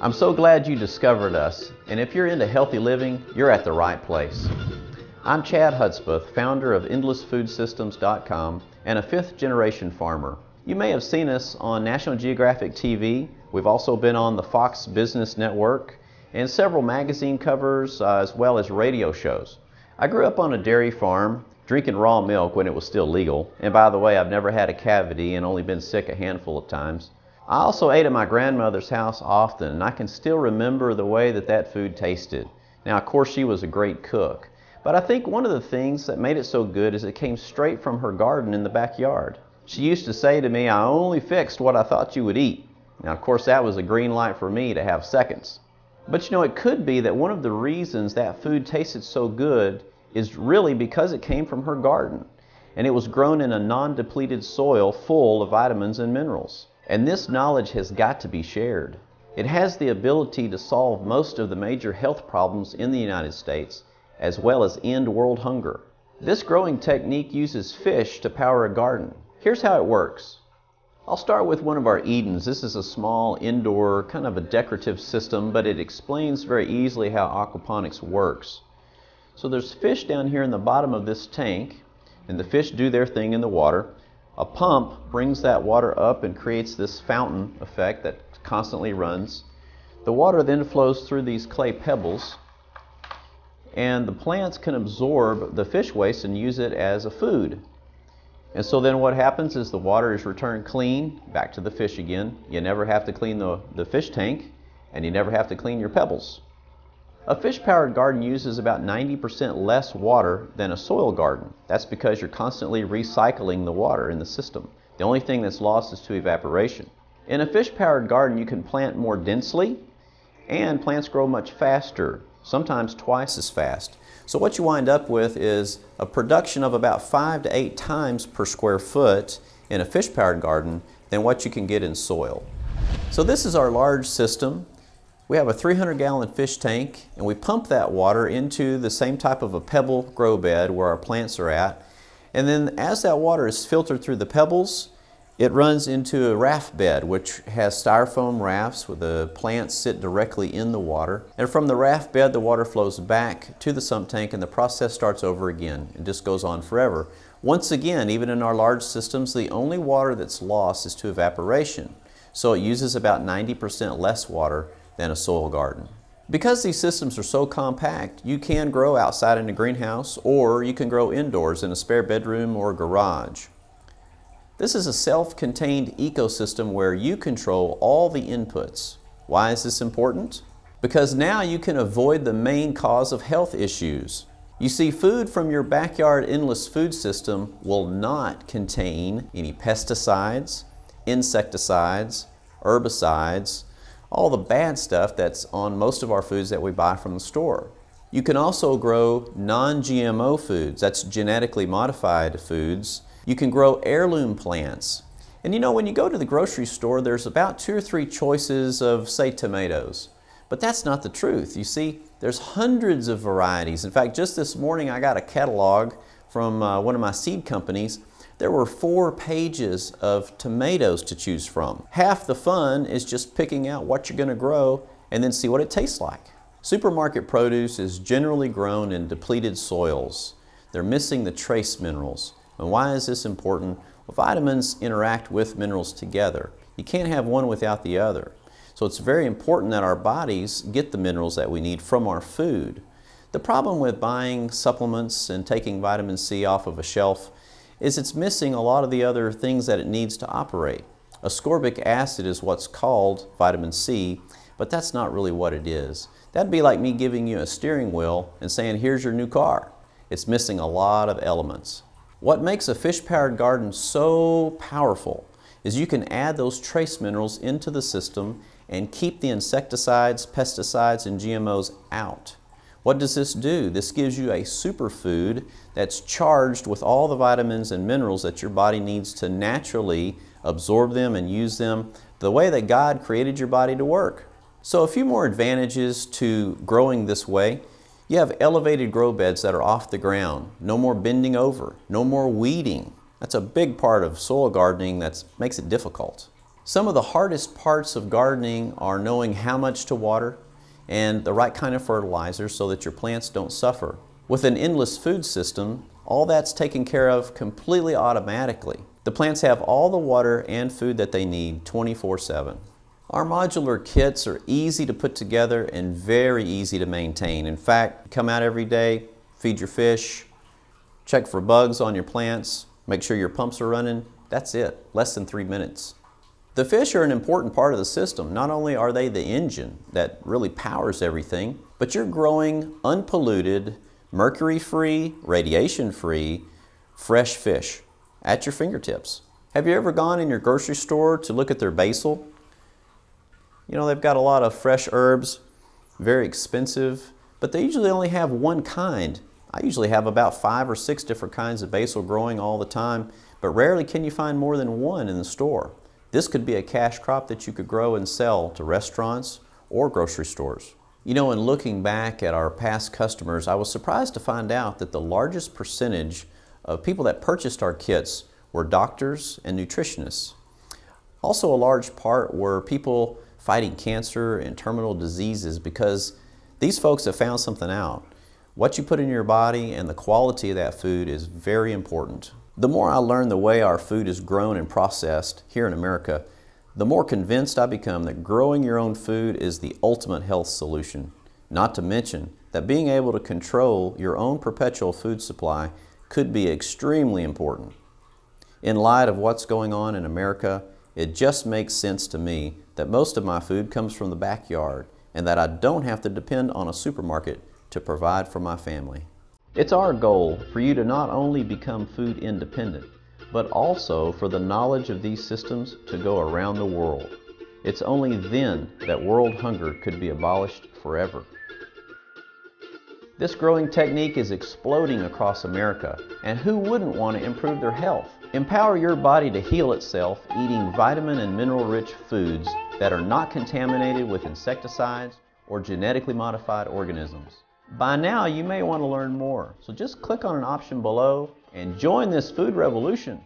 I'm so glad you discovered us, and if you're into healthy living, you're at the right place. I'm Chad Hudspeth, founder of EndlessFoodSystems.com and a fifth-generation farmer. You may have seen us on National Geographic TV. We've also been on the Fox Business Network and several magazine covers as well as radio shows. I grew up on a dairy farm, drinking raw milk when it was still legal. And by the way, I've never had a cavity and only been sick a handful of times. I also ate at my grandmother's house often, and I can still remember the way that that food tasted. Now, of course, she was a great cook, but I think one of the things that made it so good is it came straight from her garden in the backyard. She used to say to me, "I only fixed what I thought you would eat." Now, of course, that was a green light for me to have seconds. But you know, it could be that one of the reasons that food tasted so good is really because it came from her garden, and it was grown in a non-depleted soil full of vitamins and minerals. And this knowledge has got to be shared. It has the ability to solve most of the major health problems in the United States, as well as end world hunger. This growing technique uses fish to power a garden. Here's how it works. I'll start with one of our Edens. This is a small indoor, kind of a decorative system, but it explains very easily how aquaponics works. So there's fish down here in the bottom of this tank, and the fish do their thing in the water. A pump brings that water up and creates this fountain effect that constantly runs. The water then flows through these clay pebbles, and the plants can absorb the fish waste and use it as a food. And so then what happens is the water is returned clean back to the fish again. You never have to clean the fish tank, and you never have to clean your pebbles. A fish-powered garden uses about 90% less water than a soil garden. That's because you're constantly recycling the water in the system. The only thing that's lost is to evaporation. In a fish-powered garden, you can plant more densely, and plants grow much faster, sometimes twice as fast. So what you wind up with is a production of about 5 to 8 times per square foot in a fish-powered garden than what you can get in soil. So this is our large system. We have a 300-gallon fish tank, and we pump that water into the same type of a pebble grow bed where our plants are at. And then as that water is filtered through the pebbles, it runs into a raft bed, which has styrofoam rafts where the plants sit directly in the water. And from the raft bed, the water flows back to the sump tank, and the process starts over again. It just goes on forever. Once again, even in our large systems, the only water that's lost is to evaporation. So it uses about 90% less water than a soil garden. Because these systems are so compact, you can grow outside in a greenhouse, or you can grow indoors in a spare bedroom or garage. This is a self-contained ecosystem where you control all the inputs. Why is this important? Because now you can avoid the main cause of health issues. You see, food from your backyard endless food system will not contain any pesticides, insecticides, herbicides, all the bad stuff that's on most of our foods that we buy from the store. You can also grow non-GMO foods, that's genetically modified foods. You can grow heirloom plants. And you know, when you go to the grocery store, there's about 2 or 3 choices of, say, tomatoes. But that's not the truth. You see, there's hundreds of varieties. In fact, just this morning I got a catalog from one of my seed companies. There were 4 pages of tomatoes to choose from. Half the fun is just picking out what you're going to grow and then see what it tastes like. Supermarket produce is generally grown in depleted soils. They're missing the trace minerals. And why is this important? Well, vitamins interact with minerals together. You can't have one without the other. So it's very important that our bodies get the minerals that we need from our food. The problem with buying supplements and taking vitamin C off of a shelf is it's missing a lot of the other things that it needs to operate. Ascorbic acid is what's called vitamin C, but that's not really what it is. That'd be like me giving you a steering wheel and saying, "Here's your new car." It's missing a lot of elements. What makes a fish-powered garden so powerful is you can add those trace minerals into the system and keep the insecticides, pesticides, and GMOs out. What does this do? This gives you a superfood that's charged with all the vitamins and minerals that your body needs to naturally absorb them and use them the way that God created your body to work. So a few more advantages to growing this way. You have elevated grow beds that are off the ground, no more bending over, no more weeding. That's a big part of soil gardening that makes it difficult. Some of the hardest parts of gardening are knowing how much to water and the right kind of fertilizer so that your plants don't suffer. With an endless food system, all that's taken care of completely automatically. The plants have all the water and food that they need 24/7. Our modular kits are easy to put together and very easy to maintain. In fact, come out every day, feed your fish, check for bugs on your plants, make sure your pumps are running. That's it, less than 3 minutes. The fish are an important part of the system. Not only are they the engine that really powers everything, but you're growing unpolluted, mercury-free, radiation-free, fresh fish at your fingertips. Have you ever gone in your grocery store to look at their basil? You know, they've got a lot of fresh herbs, very expensive, but they usually only have one kind. I usually have about 5 or 6 different kinds of basil growing all the time, but rarely can you find more than one in the store. This could be a cash crop that you could grow and sell to restaurants or grocery stores. You know, in looking back at our past customers, I was surprised to find out that the largest percentage of people that purchased our kits were doctors and nutritionists. Also, a large part were people fighting cancer and terminal diseases, because these folks have found something out. What you put in your body and the quality of that food is very important. The more I learn the way our food is grown and processed here in America, the more convinced I become that growing your own food is the ultimate health solution. Not to mention that being able to control your own perpetual food supply could be extremely important. In light of what's going on in America, it just makes sense to me that most of my food comes from the backyard and that I don't have to depend on a supermarket to provide for my family. It's our goal for you to not only become food independent, but also for the knowledge of these systems to go around the world. It's only then that world hunger could be abolished forever. This growing technique is exploding across America, and who wouldn't want to improve their health? Empower your body to heal itself eating vitamin and mineral-rich foods that are not contaminated with insecticides or genetically modified organisms. By now, you may want to learn more, so just click on an option below and join this food revolution.